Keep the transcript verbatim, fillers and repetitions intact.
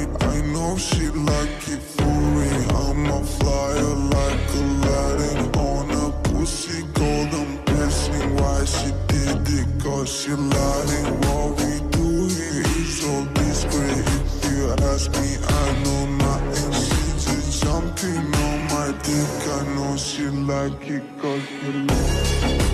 I, I know she like it for me. I'm a flyer like Aladdin on a pussy, golden piercing. Why she did it? Cause she lying. What we do here is so discreet. If you ask me, I know nothing. She just jumping on my dick. I know she like it cause she like it.